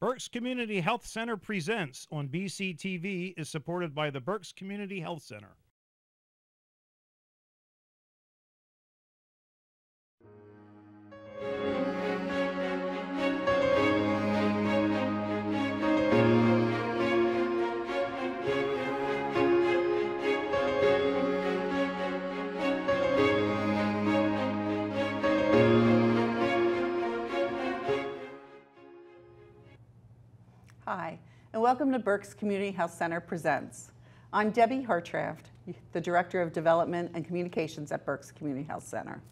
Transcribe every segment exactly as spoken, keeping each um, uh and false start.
Berks Community Health Center Presents on B C T V is supported by the Berks Community Health Center. Hi, and welcome to Berks Community Health Center Presents. I'm Debbie Hartranft, the Director of Development and Communications at Berks Community Health Center.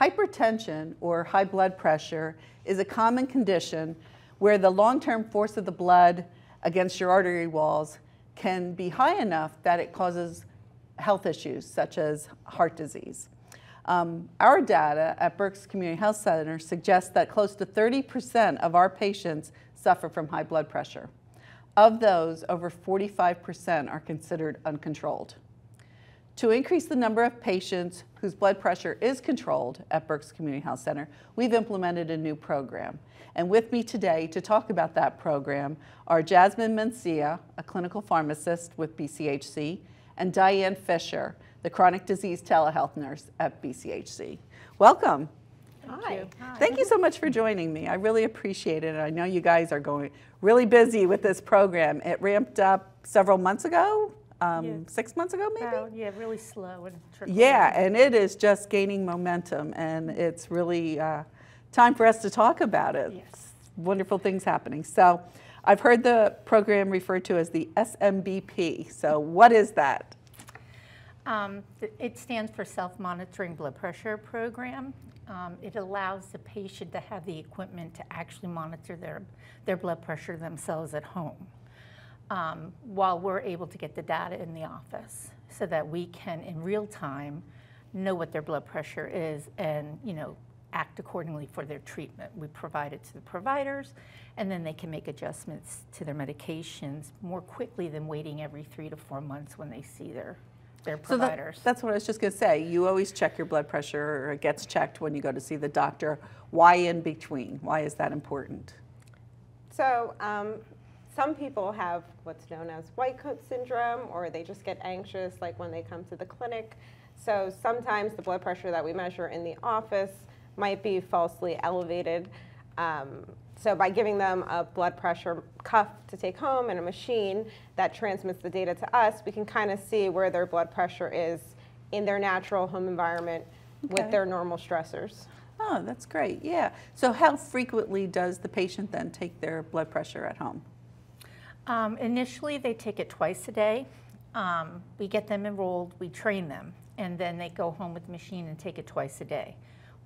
Hypertension, or high blood pressure, is a common condition where the long-term force of the blood against your artery walls can be high enough that it causes health issues, such as heart disease. Um, our data at Berks Community Health Center suggests that close to thirty percent of our patients suffer from high blood pressure. Of those, over forty-five percent are considered uncontrolled. To increase the number of patients whose blood pressure is controlled at Berks Community Health Center, we've implemented a new program. And with me today to talk about that program are Jasmine Mencia, a clinical pharmacist with B C H C, and Diane Fisher, the chronic disease telehealth nurse at B C H C. Welcome. Thank Hi. You. Hi. Thank you so much for joining me. I really appreciate it. I know you guys are going really busy with this program. It ramped up several months ago, um, yeah. six months ago maybe? Oh, yeah, really slow. And yeah, and it is just gaining momentum, and it's really uh, time for us to talk about it. Yes. Wonderful things happening. So I've heard the program referred to as the S M B P. So what is that? Um, it stands for Self-Monitoring Blood Pressure Program. Um, it allows the patient to have the equipment to actually monitor their, their blood pressure themselves at home, um, while we're able to get the data in the office so that we can, in real time, know what their blood pressure is and, you know, act accordingly for their treatment. We provide it to the providers, and then they can make adjustments to their medications more quickly than waiting every three to four months when they see their their providers. So that, that's what I was just going to say. You always check your blood pressure, or it gets checked when you go to see the doctor. Why in between? Why is that important? So um, some people have what's known as white coat syndrome, or they just get anxious like when they come to the clinic. So sometimes the blood pressure that we measure in the office might be falsely elevated. Um, So by giving them a blood pressure cuff to take home and a machine that transmits the data to us, we can kind of see where their blood pressure is in their natural home environment okay. with their normal stressors. Oh, that's great, yeah. So how frequently does the patient then take their blood pressure at home? Um, initially, they take it twice a day. Um, we get them enrolled, we train them, and then they go home with the machine and take it twice a day.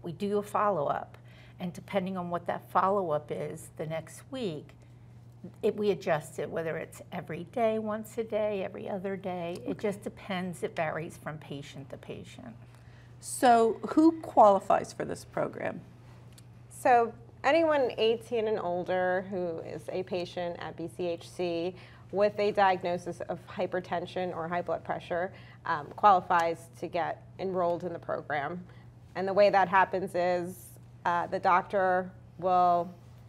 We do a follow-up. And depending on what that follow-up is the next week, it, we adjust it, whether it's every day, once a day, every other day. It just depends. It varies from patient to patient. So who qualifies for this program? So anyone eighteen and older who is a patient at B C H C with a diagnosis of hypertension or high blood pressure um, qualifies to get enrolled in the program. And the way that happens is Uh, the doctor will,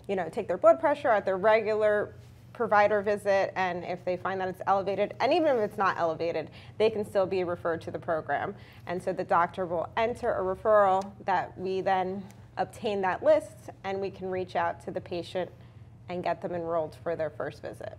you know, take their blood pressure at their regular provider visit, and if they find that it's elevated, and even if it's not elevated, they can still be referred to the program. And so the doctor will enter a referral that we then obtain that list, and we can reach out to the patient and get them enrolled for their first visit.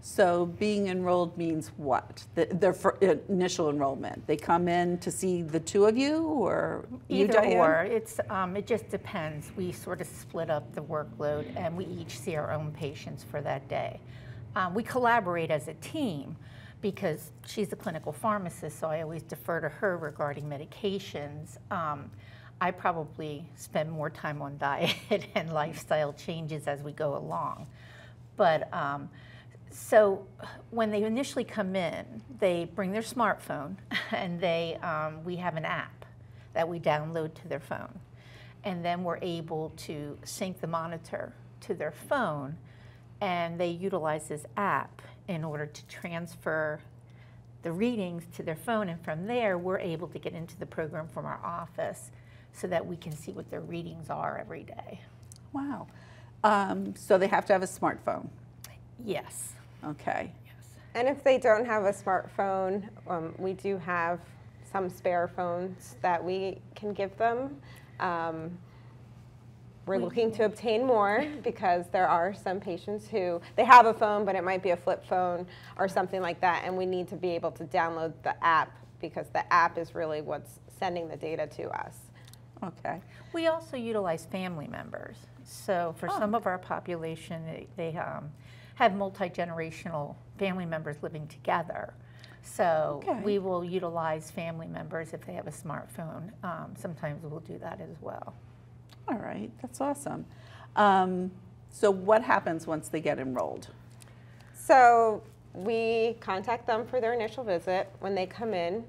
So being enrolled means what? The, their for initial enrollment. They come in to see the two of you, or you, Either Diane? or. It's, um, it just depends. We sort of split up the workload, and we each see our own patients for that day. Um, we collaborate as a team because she's a clinical pharmacist, so I always defer to her regarding medications. Um, I probably spend more time on diet and lifestyle changes as we go along. But um, So when they initially come in, they bring their smartphone, and they, um, we have an app that we download to their phone. And then we're able to sync the monitor to their phone, and they utilize this app in order to transfer the readings to their phone. And from there, we're able to get into the program from our office so that we can see what their readings are every day. Wow. Um, so they have to have a smartphone? Yes. Okay. Yes. And if they don't have a smartphone, um, we do have some spare phones that we can give them. Um, we're looking to obtain more because there are some patients who, they have a phone, but it might be a flip phone or something like that, and we need to be able to download the app because the app is really what's sending the data to us. Okay. We also utilize family members. So for oh. some of our population, they, they um, have multi-generational family members living together. So okay. we will utilize family members if they have a smartphone. Um, sometimes we'll do that as well. All right, that's awesome. Um, so what happens once they get enrolled? So we contact them for their initial visit. When they come in,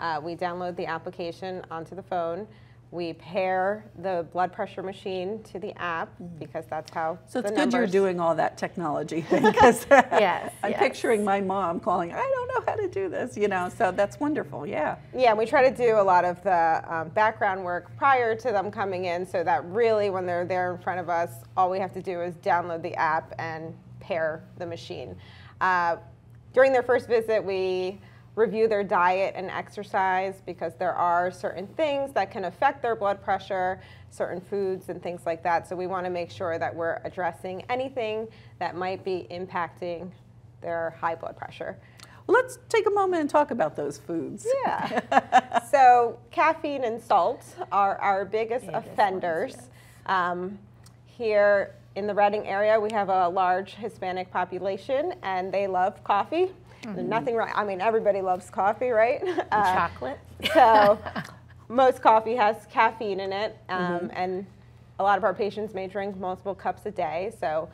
uh, we download the application onto the phone. We pair the blood pressure machine to the app because that's how So it's the good you're doing all that technology thing because yes, I'm yes. picturing my mom calling, I don't know how to do this, you know, so that's wonderful, yeah. Yeah, and we try to do a lot of the um, background work prior to them coming in so that really when they're there in front of us, all we have to do is download the app and pair the machine. Uh, during their first visit, we review their diet and exercise because there are certain things that can affect their blood pressure, certain foods and things like that. So we want to make sure that we're addressing anything that might be impacting their high blood pressure. Well, let's take a moment and talk about those foods. Yeah. So caffeine and salt are our biggest biggest offenders. Ones, yeah. Um, here in the Reading area, we have a large Hispanic population and they love coffee. Mm-hmm. Nothing wrong. I mean, everybody loves coffee, right? Uh, chocolate. So most coffee has caffeine in it, um, mm-hmm. and a lot of our patients may drink multiple cups a day. So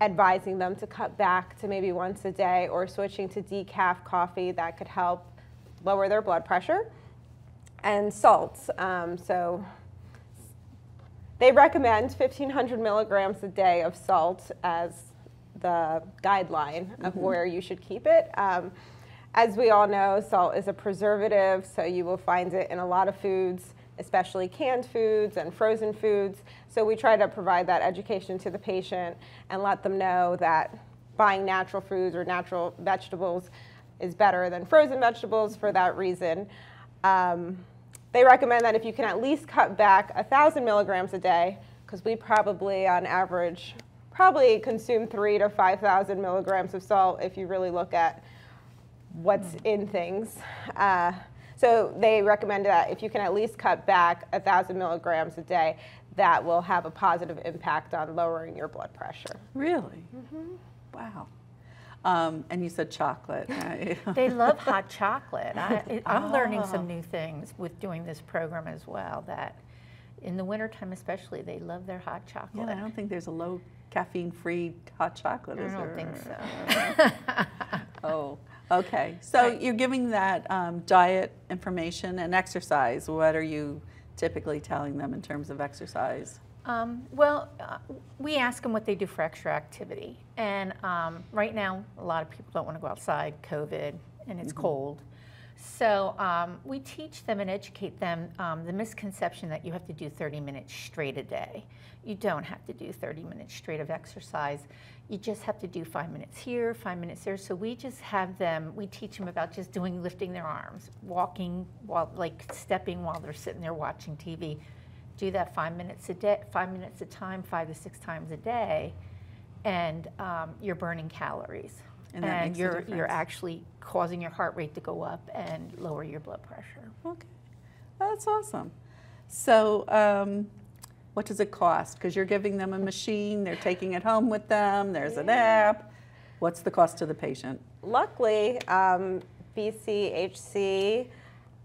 advising them to cut back to maybe once a day or switching to decaf coffee, that could help lower their blood pressure. And salts. Um, so they recommend fifteen hundred milligrams a day of salt as the guideline of mm-hmm. where you should keep it. Um, as we all know, salt is a preservative, so you will find it in a lot of foods, especially canned foods and frozen foods. So we try to provide that education to the patient and let them know that buying natural foods or natural vegetables is better than frozen vegetables for that reason. Um, they recommend that if you can at least cut back one thousand milligrams a day, because we probably, on average, probably consume three to five thousand milligrams of salt if you really look at what's in things. Uh, so they recommend that if you can at least cut back a thousand milligrams a day, that will have a positive impact on lowering your blood pressure. Really? Mm-hmm. Wow. Um, and you said chocolate. They love hot chocolate. I, I'm oh. learning some new things with doing this program as well. That in the wintertime especially, they love their hot chocolate. Yeah, I don't think there's a low caffeine-free hot chocolate, is I don't there? think so. Oh, okay. So right. you're giving that um, diet information and exercise. What are you typically telling them in terms of exercise? Um, well, uh, we ask them what they do for extra activity. And um, right now, a lot of people don't want to go outside, COVID, and it's mm-hmm. cold. So um, we teach them and educate them um, the misconception that you have to do thirty minutes straight a day. You don't have to do thirty minutes straight of exercise. You just have to do five minutes here, five minutes there. So we just have them, we teach them about just doing, lifting their arms, walking, while, like stepping while they're sitting there watching T V. Do that five minutes a day, five minutes a time, five to six times a day, and um, you're burning calories. And, that and makes you're, you're actually causing your heart rate to go up and lower your blood pressure. Okay, that's awesome. So um, what does it cost? Because you're giving them a machine, they're taking it home with them, there's yeah. an app. What's the cost to the patient? Luckily, um, B C H C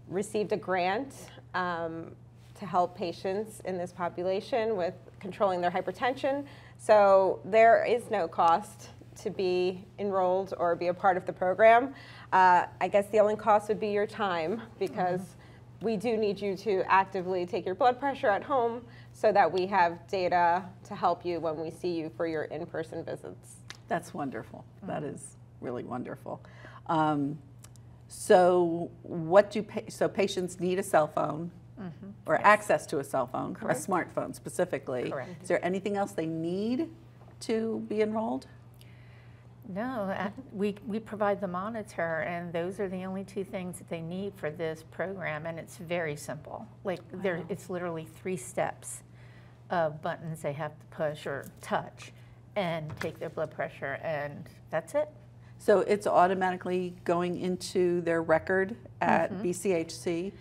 received a grant um, to help patients in this population with controlling their hypertension. So there is no cost to be enrolled or be a part of the program. Uh, I guess the only cost would be your time because mm-hmm. we do need you to actively take your blood pressure at home so that we have data to help you when we see you for your in-person visits. That's wonderful. Mm-hmm. That is really wonderful. Um, so what do pa- so patients need a cell phone? Mm-hmm. Or yes. access to a cell phone, correct. A smartphone specifically. Correct. Is there anything else they need to be enrolled? No, mm-hmm. I, we, we provide the monitor, and those are the only two things that they need for this program, and it's very simple. Like, wow. there, it's literally three steps of buttons they have to push or touch and take their blood pressure, and that's it. So it's automatically going into their record at mm-hmm. B C H C?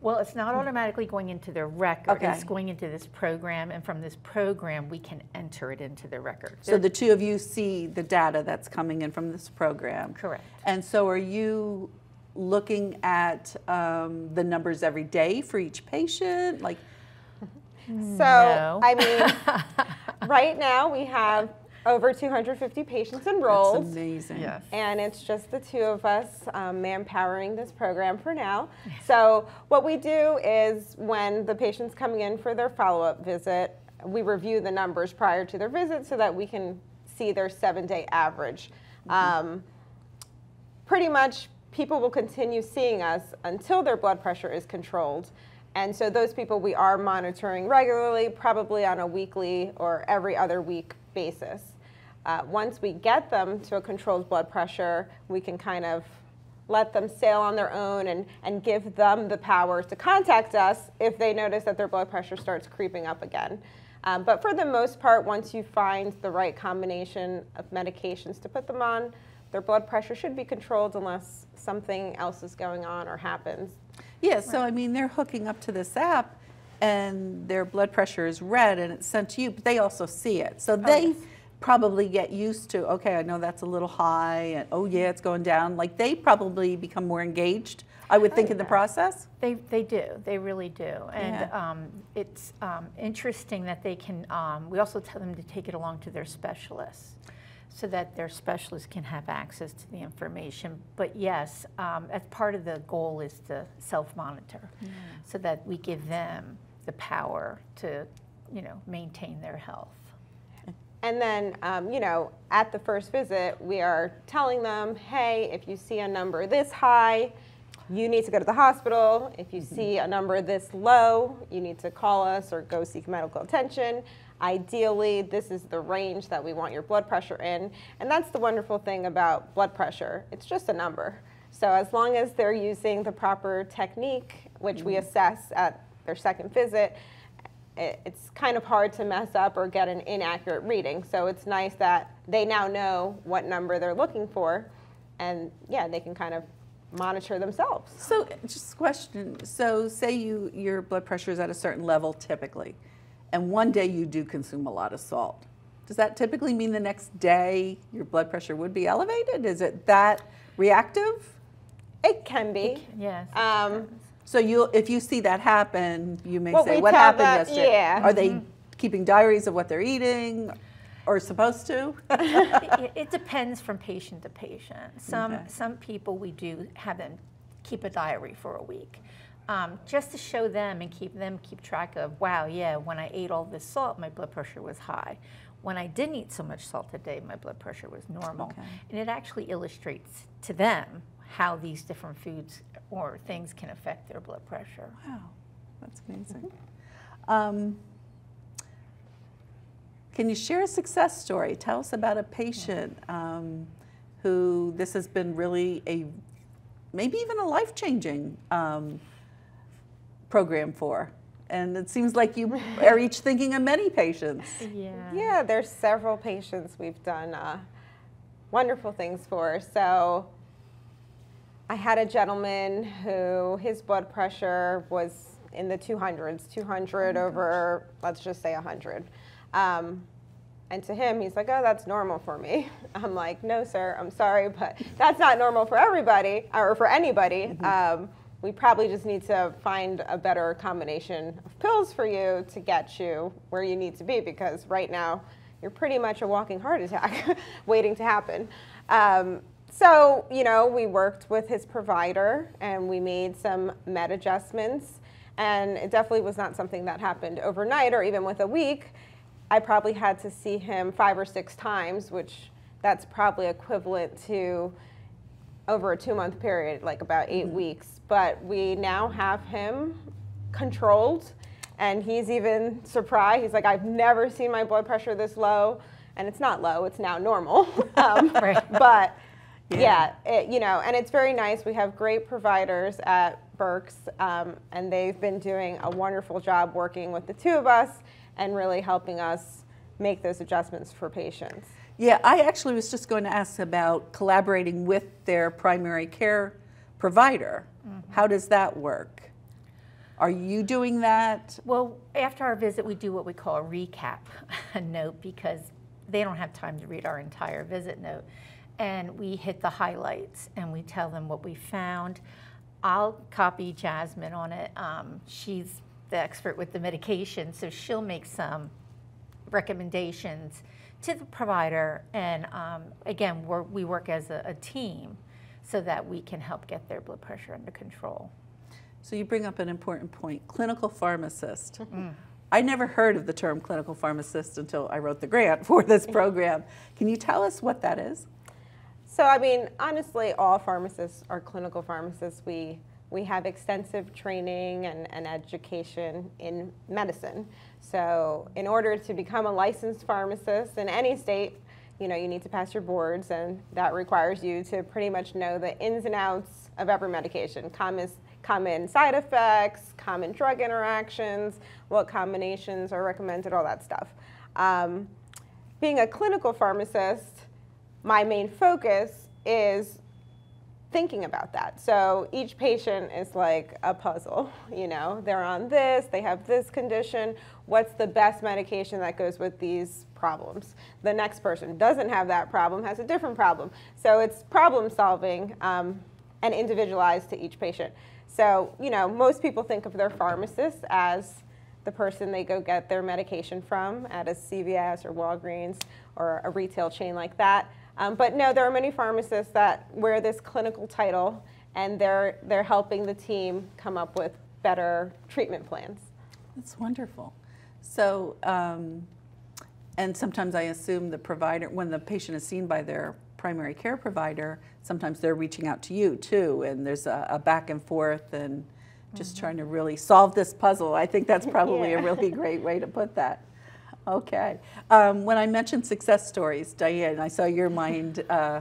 Well, it's not automatically going into their record. Okay. It's going into this program, and from this program, we can enter it into the record. So the two of you see the data that's coming in from this program? Correct. And so are you looking at um, the numbers every day for each patient? Like, so, no. I mean, right now we have over two hundred fifty patients enrolled. That's amazing. Yes. And it's just the two of us um, manpowering this program for now. So what we do is when the patient's coming in for their follow-up visit, we review the numbers prior to their visit so that we can see their seven-day average. Mm-hmm. Um, pretty much people will continue seeing us until their blood pressure is controlled. And so those people we are monitoring regularly, probably on a weekly or every other week basis. Uh, once we get them to a controlled blood pressure, we can kind of let them sail on their own and, and give them the power to contact us if they notice that their blood pressure starts creeping up again. Um, but for the most part, once you find the right combination of medications to put them on, their blood pressure should be controlled unless something else is going on or happens. Yeah, so I mean, they're hooking up to this app and their blood pressure is read and it's sent to you, but they also see it. So they oh, yes. probably get used to, okay, I know that's a little high, and oh yeah, it's going down. Like, they probably become more engaged, I would I think, in that. the process. They, they do, they really do. And yeah. um, it's um, interesting that they can, um, we also tell them to take it along to their specialists, so that their specialists can have access to the information. But yes, um, as part of the goal is to self-monitor, mm. so that we give them the power to, you know, maintain their health. And then, um, you know, at the first visit, we are telling them, hey, if you see a number this high, you need to go to the hospital. If you mm-hmm. see a number this low, you need to call us or go seek medical attention. Ideally, this is the range that we want your blood pressure in. And that's the wonderful thing about blood pressure. It's just a number. So as long as they're using the proper technique, which mm-hmm. we assess at their second visit, it's kind of hard to mess up or get an inaccurate reading. So it's nice that they now know what number they're looking for. And yeah, they can kind of monitor themselves. So just a question. So say you, your blood pressure is at a certain level typically, and one day you do consume a lot of salt. Does that typically mean the next day your blood pressure would be elevated? Is it that reactive? It can be. It can, yes. Um, so you, if you see that happen, you may well, say, what happened that, yesterday? Yeah. Are mm-hmm. they keeping diaries of what they're eating? Or supposed to? it, it depends from patient to patient. Some, okay. some people we do have them keep a diary for a week. Um, just to show them and keep them keep track of, wow, yeah, when I ate all this salt, my blood pressure was high. When I didn't eat so much salt today, my blood pressure was normal. Okay. And it actually illustrates to them how these different foods or things can affect their blood pressure. Wow, that's amazing. Mm-hmm. um, Can you share a success story? Tell us about a patient um, who this has been really a, maybe even a life-changing um, program for. And it seems like you are each thinking of many patients. Yeah, yeah, there's several patients we've done uh, wonderful things for. So I had a gentleman who his blood pressure was in the two hundreds, two hundred oh over, gosh. let's just say one hundred. Um, and to him, he's like, oh, that's normal for me. I'm like, no, sir, I'm sorry, but that's not normal for everybody or for anybody. Mm-hmm. um, we probably just need to find a better combination of pills for you to get you where you need to be, because right now you're pretty much a walking heart attack waiting to happen. Um, so, you know, we worked with his provider and we made some med adjustments, and it definitely was not something that happened overnight or even with a week. I probably had to see him five or six times, which that's probably equivalent to over a two month period, like about eight mm-hmm. weeks. But we now have him controlled. And he's even surprised. He's like, I've never seen my blood pressure this low. And it's not low, it's now normal. um, right. But yeah, yeah it, you know, and it's very nice. We have great providers at Berks, um, and they've been doing a wonderful job working with the two of us and really helping us make those adjustments for patients. Yeah, I actually was just going to ask about collaborating with their primary care provider. Mm-hmm. How does that work? Are you doing that? Well, after our visit, we do what we call a recap note because they don't have time to read our entire visit note. And we hit the highlights and we tell them what we found. I'll copy Jasmine on it. Um, she's the expert with the medication, so she'll make some recommendations to the provider. And um, again, we're, we work as a, a team so that we can help get their blood pressure under control. So you bring up an important point, clinical pharmacist. Mm. I never heard of the term clinical pharmacist until I wrote the grant for this program. Can you tell us what that is? So I mean, honestly, all pharmacists are clinical pharmacists. We, we have extensive training and, and education in medicine. So in order to become a licensed pharmacist in any state, you know, you need to pass your boards, and that requires you to pretty much know the ins and outs of every medication. Common, common side effects, common drug interactions, what combinations are recommended, all that stuff. Um, being a clinical pharmacist, my main focus is thinking about that. So each patient is like a puzzle, you know, they're on this, they have this condition, what's the best medication that goes with these problems? The next person doesn't have that problem, has a different problem. So it's problem solving um, and individualized to each patient. So, you know, most people think of their pharmacist as the person they go get their medication from at a C V S or Walgreens or a retail chain like that. Um, but no, there are many pharmacists that wear this clinical title, and they're, they're helping the team come up with better treatment plans. That's wonderful. So, um, and sometimes I assume the provider, when the patient is seen by their primary care provider, sometimes they're reaching out to you too, and there's a, a back and forth and just mm-hmm. trying to really solve this puzzle. I think that's probably yeah. a really great way to put that. Okay. Um, when I mentioned success stories, Diane, I saw your mind uh,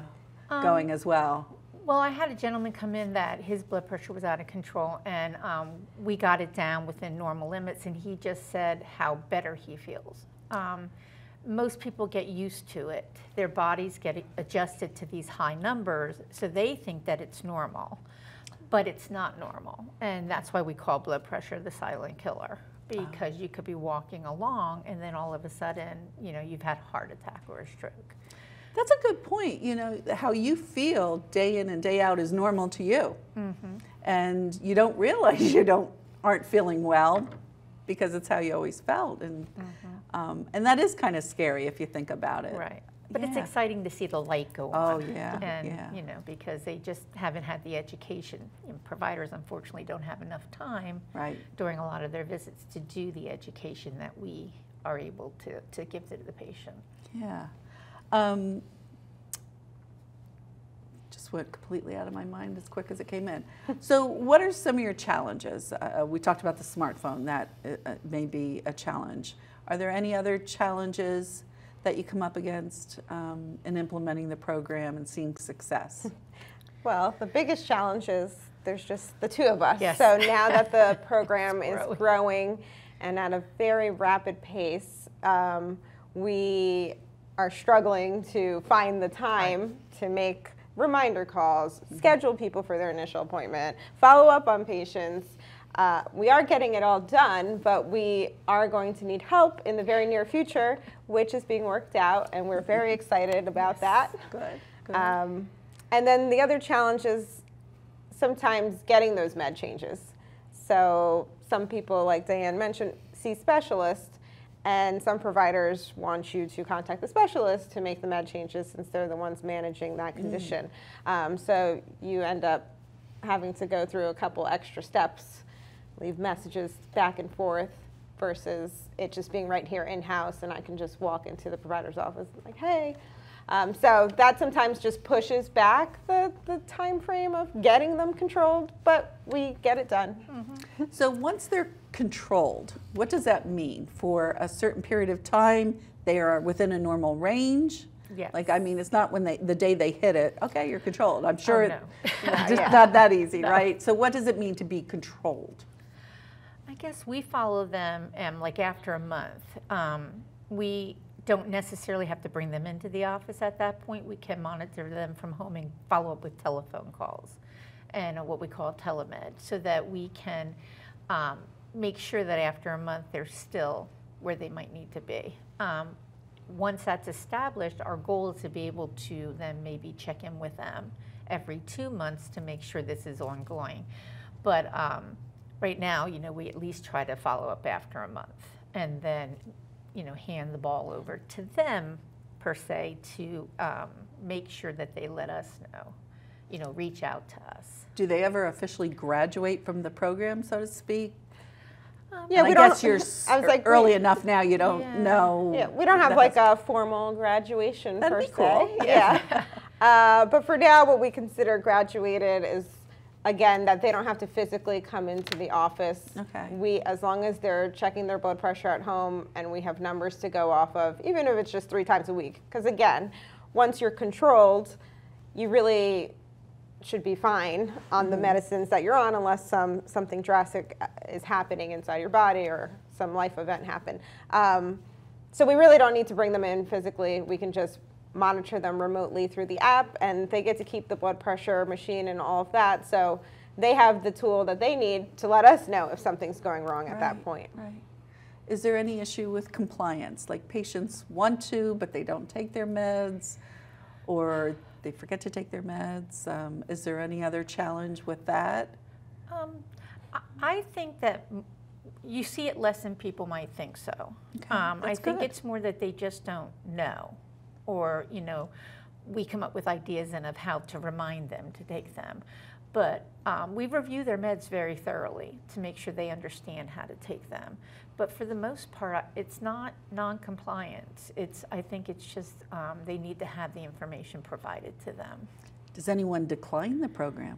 um, going as well. Well, I had a gentleman come in that his blood pressure was out of control, and um, we got it down within normal limits, and he just said how better he feels. Um, most people get used to it. Their bodies get adjusted to these high numbers, so they think that it's normal, but it's not normal. And that's why we call blood pressure the silent killer. Because you could be walking along and then all of a sudden, you know, you've had a heart attack or a stroke. That's a good point. You know, how you feel day in and day out is normal to you. Mm-hmm. And you don't realize you don't aren't feeling well because it's how you always felt. And, mm-hmm. um, and that is kind of scary if you think about it. Right. But yeah. it's exciting to see the light go on. Oh, yeah. And, yeah. you know, because they just haven't had the education. And providers, unfortunately, don't have enough time right. during a lot of their visits to do the education that we are able to, to give to the patient. Yeah. Um, just went completely out of my mind as quick as it came in. So what are some of your challenges? Uh, we talked about the smartphone. That uh, may be a challenge. Are there any other challenges that you come up against um, in implementing the program and seeing success? Well, the biggest challenge is there's just the two of us. Yes. So now that the program is growing. growing and at a very rapid pace, um, we are struggling to find the time right. to make reminder calls, mm-hmm. schedule people for their initial appointment, follow up on patients. Uh, we are getting it all done, but we are going to need help in the very near future, which is being worked out, and we're very excited about yes. that. Good. Good. Um, and then the other challenge is sometimes getting those med changes. So some people, like Diane mentioned, see specialists, and some providers want you to contact the specialist to make the med changes since they're the ones managing that condition. Mm. Um, so you end up having to go through a couple extra steps, leave messages back and forth, versus it just being right here in-house and I can just walk into the provider's office and like, hey. Um, so that sometimes just pushes back the, the time frame of getting them controlled, but we get it done. Mm-hmm. So once they're controlled, what does that mean? For a certain period of time, they are within a normal range? Yes. Like, I mean, it's not when they, the day they hit it, okay, you're controlled. I'm sure oh, no. it's yeah, just yeah. not that easy, no. right? So what does it mean to be controlled? I guess we follow them, um, like after a month. Um, we don't necessarily have to bring them into the office at that point. We can monitor them from home and follow up with telephone calls and what we call telemed, so that we can um, make sure that after a month they're still where they might need to be. Um, Once that's established, our goal is to be able to then maybe check in with them every two months to make sure this is ongoing. But um, right now, you know, we at least try to follow up after a month and then, you know, hand the ball over to them, per se, to um, make sure that they let us know, you know, reach out to us. Do they ever officially graduate from the program, so to speak? Yeah, we I don't, guess you're I was like, early we, enough now, you don't yeah. know. Yeah, we don't have like a formal graduation That'd per be se. Cool. Yeah. yeah. Uh, but for now, what we consider graduated is, again, that they don't have to physically come into the office. Okay. We, as long as they're checking their blood pressure at home and we have numbers to go off of, even if it's just three times a week. Because again, once you're controlled, you really should be fine on the medicines that you're on, unless some something drastic is happening inside your body or some life event happened. Um, so we really don't need to bring them in physically. We can just monitor them remotely through the app, and they get to keep the blood pressure machine and all of that. So they have the tool that they need to let us know if something's going wrong at right, that point. Right. Is there any issue with compliance? Like patients want to, but they don't take their meds, or they forget to take their meds. Um, is there any other challenge with that? Um, I think that you see it less than people might think so. Okay, um, I think good. It's more that they just don't know, or you know, we come up with ideas and of how to remind them to take them. But um, we review their meds very thoroughly to make sure they understand how to take them. But for the most part, it's not non-compliance. It's, I think it's just um, they need to have the information provided to them. Does anyone decline the program?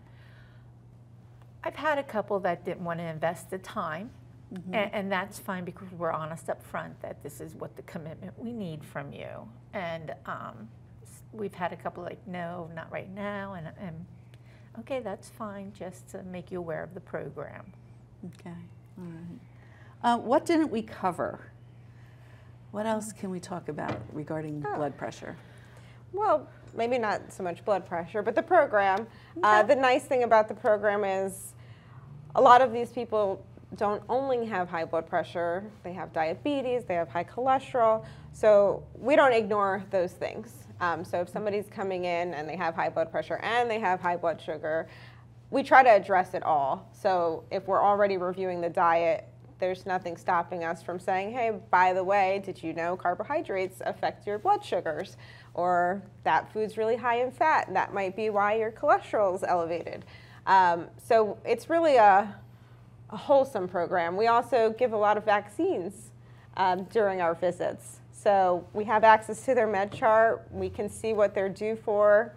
I've had a couple that didn't want to invest the time. Mm-hmm. and, and that's fine, because we're honest up front that this is what the commitment we need from you. And um, we've had a couple like, no, not right now. And, and okay, that's fine, just to make you aware of the program. Okay, all right. Uh, what didn't we cover? What else can we talk about regarding oh. blood pressure? Well, maybe not so much blood pressure, but the program. Okay. Uh, the nice thing about the program is a lot of these people don't only have high blood pressure, they have diabetes, they have high cholesterol, so we don't ignore those things. Um, so if somebody's coming in and they have high blood pressure and they have high blood sugar, we try to address it all. So if we're already reviewing the diet, there's nothing stopping us from saying, hey, by the way, did you know carbohydrates affect your blood sugars? Or that food's really high in fat, and that might be why your cholesterol's elevated. Um, so it's really a, a wholesome program. We also give a lot of vaccines um, during our visits. So we have access to their med chart. We can see what they're due for.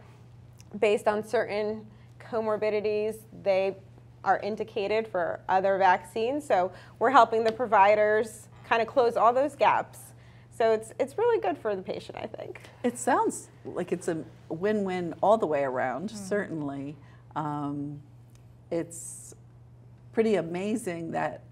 Based on certain comorbidities, they are indicated for other vaccines. So we're helping the providers kind of close all those gaps. So it's, it's really good for the patient, I think. It sounds like it's a win-win all the way around, mm-hmm. certainly. Um, it's pretty amazing that,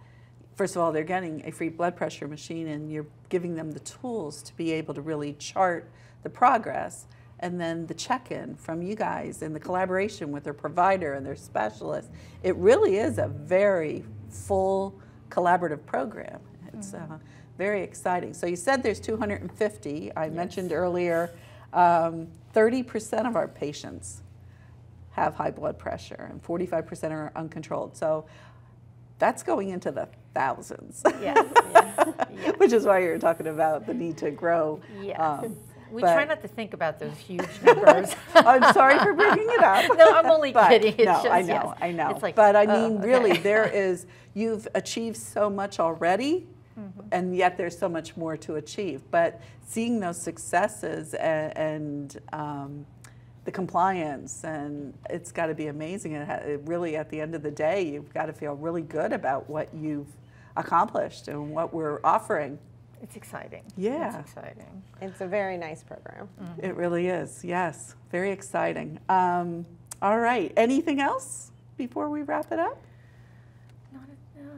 first of all, they're getting a free blood pressure machine, and you're giving them the tools to be able to really chart the progress, and then the check-in from you guys and the collaboration with their provider and their specialist. It really is a very full collaborative program. It's uh, very exciting. So you said there's two hundred fifty. I yes. mentioned earlier um, thirty percent of our patients have high blood pressure, and forty-five percent are uncontrolled. So that's going into the thousands, yes, yes, yes. which is why you're talking about the need to grow. Yes. Um, we but, try not to think about those huge numbers. I'm sorry for bringing it up. No, I'm only but, kidding. It's no, just, I know, yes. I know. It's like, but I mean, oh, okay. really, there is, you've achieved so much already, mm-hmm. and yet there's so much more to achieve. But seeing those successes and, and um, the compliance, and it's got to be amazing. And it really, at the end of the day, you've got to feel really good about what you've accomplished and what we're offering. It's exciting. Yeah. It's exciting. It's a very nice program. Mm-hmm. It really is, yes. Very exciting. Um, all right. Anything else before we wrap it up?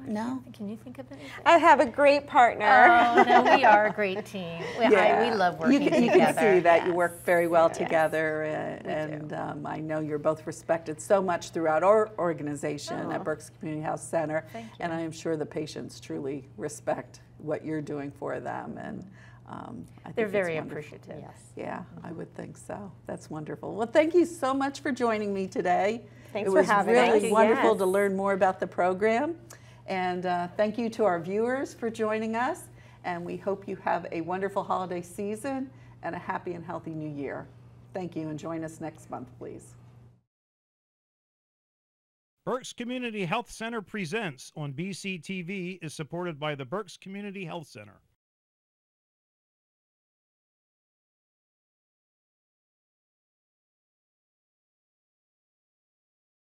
No. Can you think of anything? I have a great partner. Oh, no, we are a great team. We, yeah. I, we love working you can, together. You can see that yes. you work very well yes. together, and, we and um, I know you're both respected so much throughout our organization oh. at Berks Community Health Center, and I am sure the patients truly respect what you're doing for them. And um, I They're think very appreciative. Yes. Yeah, mm-hmm. I would think so. That's wonderful. Well, thank you so much for joining me today. Thanks for having me. It was really wonderful yes. to learn more about the program. And uh, thank you to our viewers for joining us. And we hope you have a wonderful holiday season and a happy and healthy new year. Thank you, and join us next month, please. Berks Community Health Center Presents on B C T V is supported by the Berks Community Health Center.